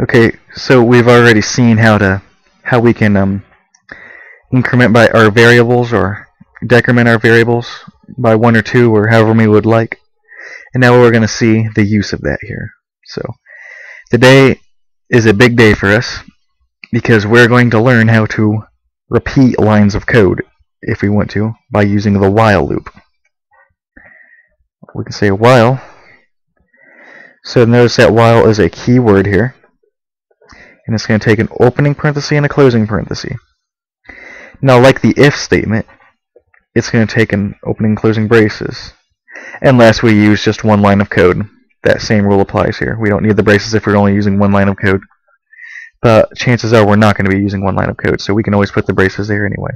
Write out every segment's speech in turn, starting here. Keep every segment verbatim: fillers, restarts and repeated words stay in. Okay, so we've already seen how to how we can um, increment by our variables or decrement our variables by one or two or however we would like. And now we're going to see the use of that here. So today is a big day for us because we're going to learn how to repeat lines of code if we want to by using the while loop. We can say while. So notice that while is a keyword here. And it's going to take an opening parenthesis and a closing parenthesis. Now, like the if statement, it's going to take an opening and closing braces, unless we use just one line of code. That same rule applies here. We don't need the braces if we're only using one line of code. But chances are we're not going to be using one line of code, so we can always put the braces there anyway.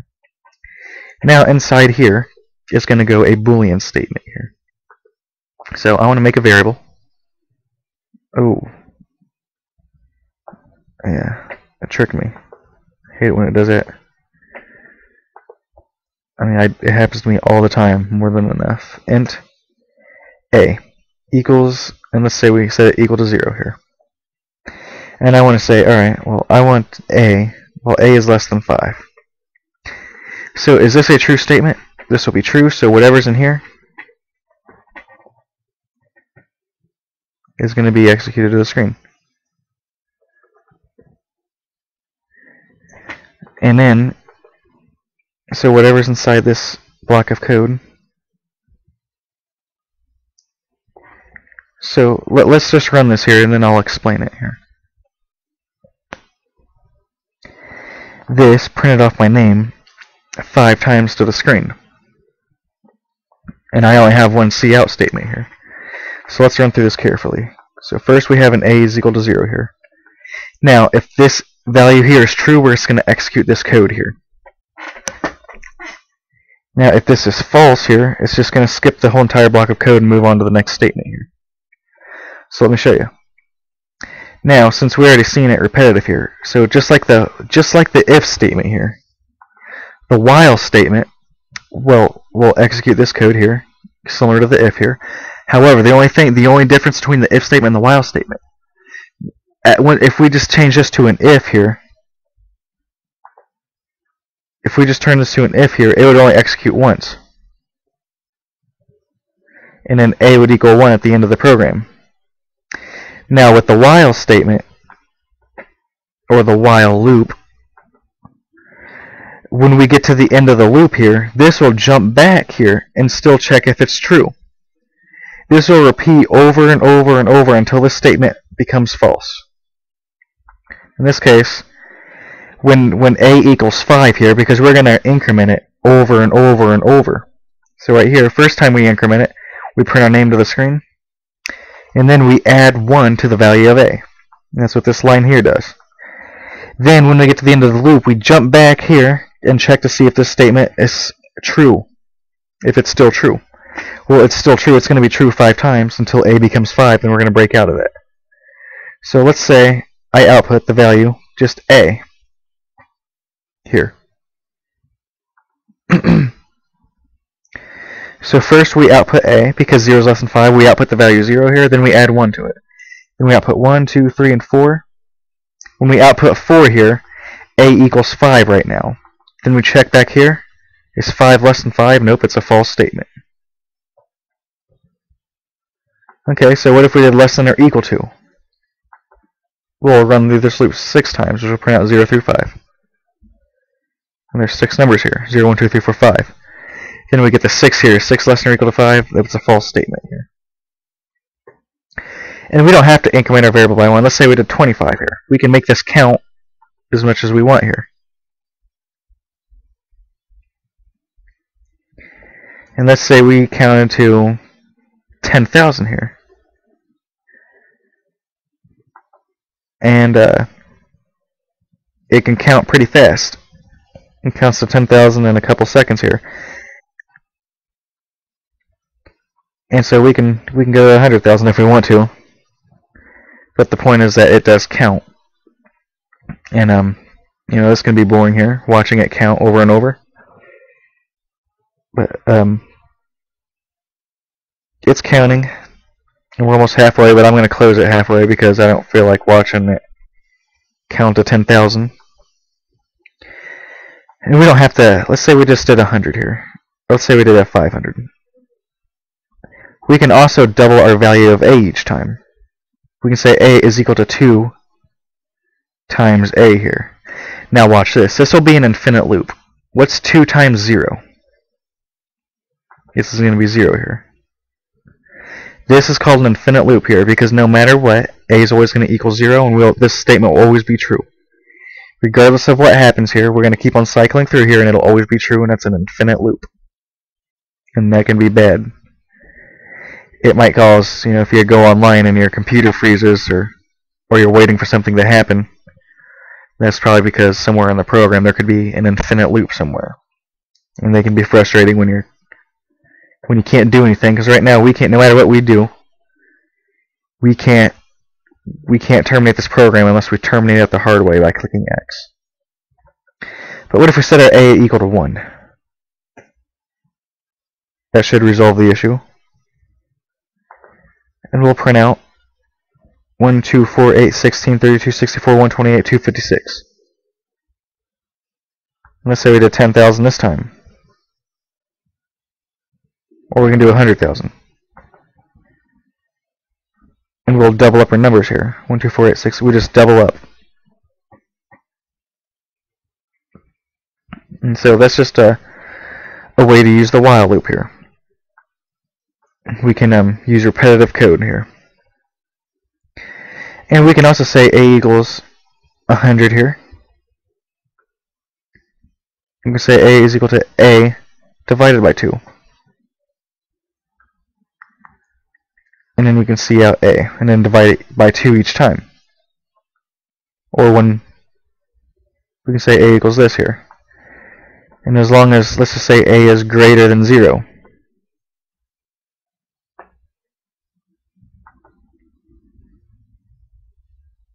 Now, inside here, it's going to go a Boolean statement here. So I want to make a variable. Oh. Yeah, it tricked me. I hate it when it does that. I mean, I, it happens to me all the time, more than enough. Int a equals, and let's say we set it equal to zero here. And I want to say, alright, well, I want a, well, a is less than five. So is this a true statement? This will be true, so whatever's in here is going to be executed to the screen. And then, so whatever's inside this block of code. So let, let's just run this here, and then I'll explain it here. This printed off my name five times to the screen. And I only have one cout statement here. So let's run through this carefully. So first we have an a is equal to zero here. Now, if this value here is true, we're just going to execute this code here. Now, if this is false here, it's just going to skip the whole entire block of code and move on to the next statement here. So let me show you. Now, since we already seen it repetitive here, so just like the just like the if statement here, the while statement will will execute this code here, similar to the if here. However, the only thing the only difference between the if statement and the while statement. At when, if we just change this to an if here, if we just turn this to an if here, it would only execute once. And then a would equal one at the end of the program. Now with the while statement, or the while loop, when we get to the end of the loop here, this will jump back here and still check if it's true. This will repeat over and over and over until this statement becomes false. In this case, when when a equals five here, because we're going to increment it over and over and over. So right here, first time we increment it, we print our name to the screen, and then we add one to the value of a. And that's what this line here does. Then when we get to the end of the loop, we jump back here and check to see if this statement is true, if it's still true. Well, it's still true. It's going to be true five times until a becomes five, then we're going to break out of it. So let's say I output the value just a here. So first we output a, because zero is less than five, we output the value zero here, then we add one to it. Then we output one, two, three, and four. When we output four here, a equals five right now. Then we check back here. Is five less than five? Nope, it's a false statement. Okay, so what if we did less than or equal to? We'll run through this loop six times, which will print out zero through five. And there's six numbers here, zero, one, two, three, four, five. Then we get the six here, six less than or equal to five. That's a false statement here. And we don't have to increment our variable by one. Let's say we did twenty-five here. We can make this count as much as we want here. And let's say we counted to ten thousand here. And uh, it can count pretty fast. It counts to ten thousand in a couple seconds here. And so we can we can go to one hundred thousand if we want to. But the point is that it does count. And um, you know, this can be boring here, watching it count over and over. But um, it's counting. And we're almost halfway, but I'm going to close it halfway because I don't feel like watching it count to ten thousand. And we don't have to, let's say we just did one hundred here. Let's say we did a five hundred. We can also double our value of A each time. We can say A is equal to two times A here. Now watch this. This will be an infinite loop. What's two times zero? This is going to be zero here. This is called an infinite loop here because no matter what, A is always going to equal zero, and we'll, this statement will always be true. Regardless of what happens here, we're going to keep on cycling through here, and it'll always be true, and it's an infinite loop. And that can be bad. It might cause, you know, if you go online and your computer freezes, or or you're waiting for something to happen, that's probably because somewhere in the program there could be an infinite loop somewhere. And they can be frustrating when you're when you can't do anything, because right now we can't, no matter what we do, we can't we can't terminate this program unless we terminate it the hard way by clicking X. But what if we set our A equal to one? That should resolve the issue. And we'll print out one, two, four, eight, sixteen, thirty-two, sixty-four, one twenty-eight, two fifty-six. Let's say we did ten thousand this time. Or we can do one hundred thousand. And we'll double up our numbers here. one, two, four, eight, six. We just double up. And so that's just a, a way to use the while loop here. We can um, use repetitive code here. And we can also say A equals one hundred here. We can say A is equal to A divided by two. And then we can see out A, and then divide it by two each time. Or when we can say A equals this here. And as long as, let's just say A is greater than zero.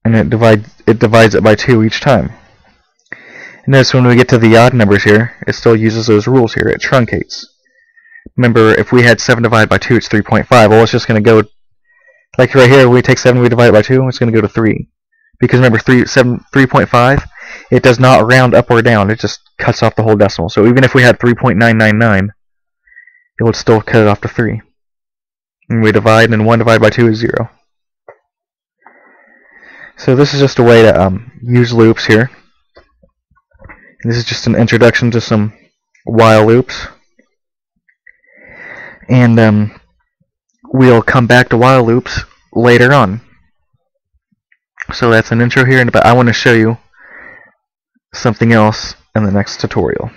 And it divides it divides it by two each time. And notice when we get to the odd numbers here, it still uses those rules here. It truncates. Remember, if we had seven divided by two, it's three point five. Well, it's just going to go, like right here, we take seven, we divide it by two, it's going to go to three. Because remember, three point five, it does not round up or down. It just cuts off the whole decimal. So even if we had three point nine nine nine, it would still cut it off to three. And we divide, and one divided by two is zero. So this is just a way to um, use loops here. This is just an introduction to some while loops. And um, we'll come back to while loops later on. So that's an intro here, but I want to show you something else in the next tutorial.